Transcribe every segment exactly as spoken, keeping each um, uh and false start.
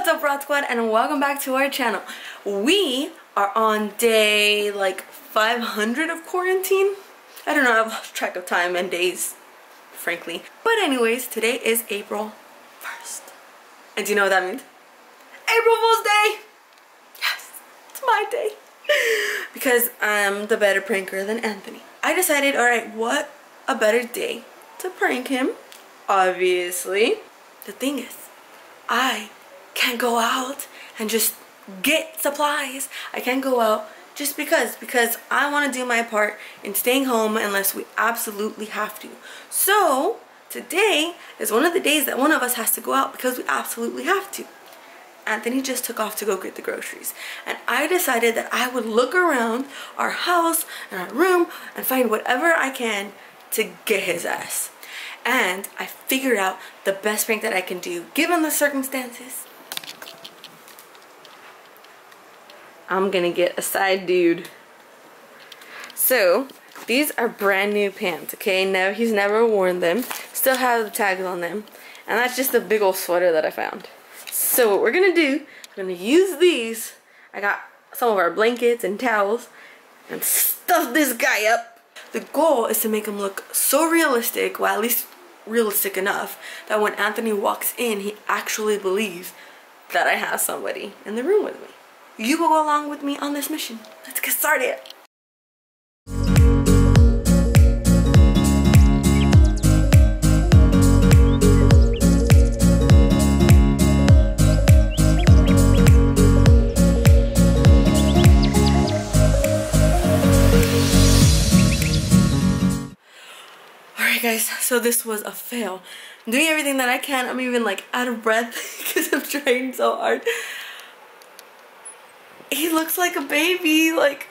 What's up, Rod Squad, and welcome back to our channel. We are on day like five hundred of quarantine. I don't know, I've lost track of time and days, frankly. But anyways, today is April first. And do you know what that means? April Fool's Day! Yes, it's my day. Because I'm the better pranker than Anthony. I decided, alright, what a better day to prank him, obviously. The thing is, I can't go out and just get supplies. I can't go out just because because I want to do my part in staying home unless we absolutely have to. So today is one of the days that one of us has to go out because we absolutely have to. Anthony just took off to go get the groceries, and I decided that I would look around our house and our room and find whatever I can to get his ass. And I figured out the best prank that I can do given the circumstances. I'm gonna get a side dude. So these are brand new pants, okay? No, he's never worn them. Still have the tags on them. And that's just a big old sweater that I found. So what we're gonna do, we're gonna use these. I got some of our blankets and towels and stuff this guy up. The goal is to make him look so realistic, well, at least realistic enough, that when Anthony walks in, he actually believes that I have somebody in the room with me. You will go along with me on this mission. Let's get started. Guys, so this was a fail. I'm doing everything that I can. I'm even like out of breath because I'm trying so hard. He looks like a baby, like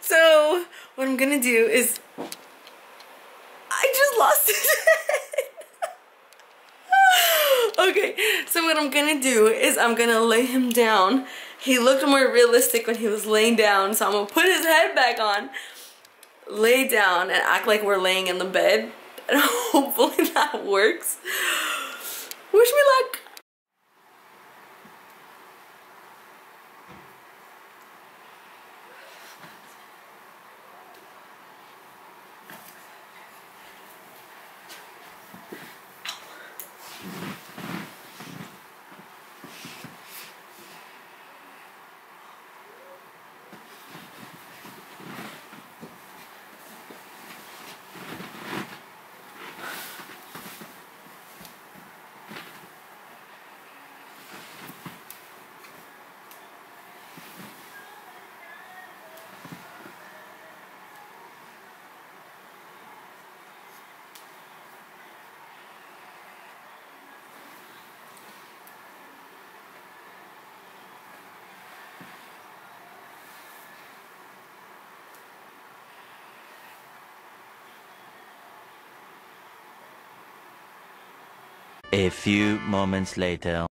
so what I'm gonna do is I just lost it. Okay, so what I'm gonna do is I'm gonna lay him down. He looked more realistic when he was laying down, so I'm gonna put his head back on, lay down, and act like we're laying in the bed, and hopefully that works. Wish me luck. A few moments later.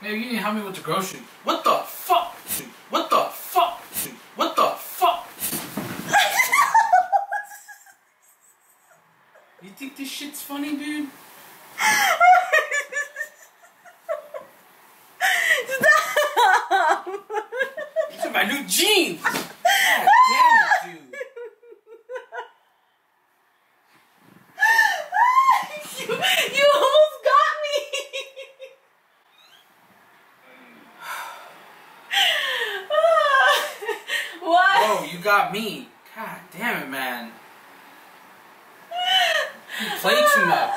Hey, you didn't help me with the groceries. What the fuck? What the fuck? What the fuck? You think this shit's funny, dude? Stop! These are my new jeans! Got me. God damn it, man. You play too much.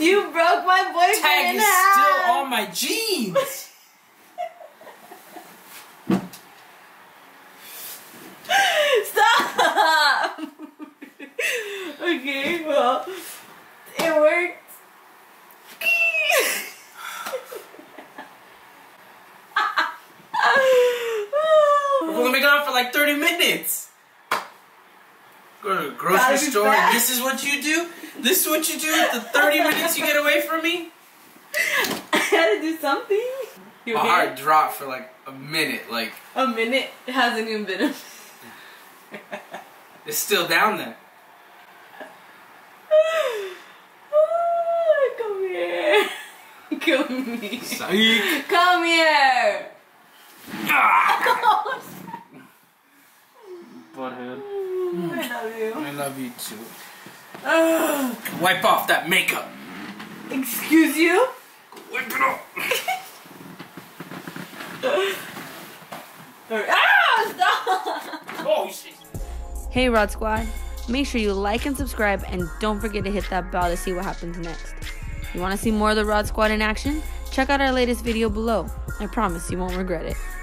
You broke my boyfriend. Tag is still on my jeans. Stop. Okay, well, it worked. Like thirty minutes. Go to the grocery store and this is what you do? This is what you do with the thirty minutes you get away from me? I had to do something. You My okay? heart dropped for like a minute. Like a minute? It hasn't even been a minute. It's still down there. kill me. Psych. Come here. Ah. Butthead. I love you. I love you too. Uh, Wipe off that makeup. Excuse you? Wipe it off. Ah, stop. Oh, shit. Hey, Rod Squad. Make sure you like and subscribe, and don't forget to hit that bell to see what happens next. You want to see more of the Rod Squad in action? Check out our latest video below. I promise you won't regret it.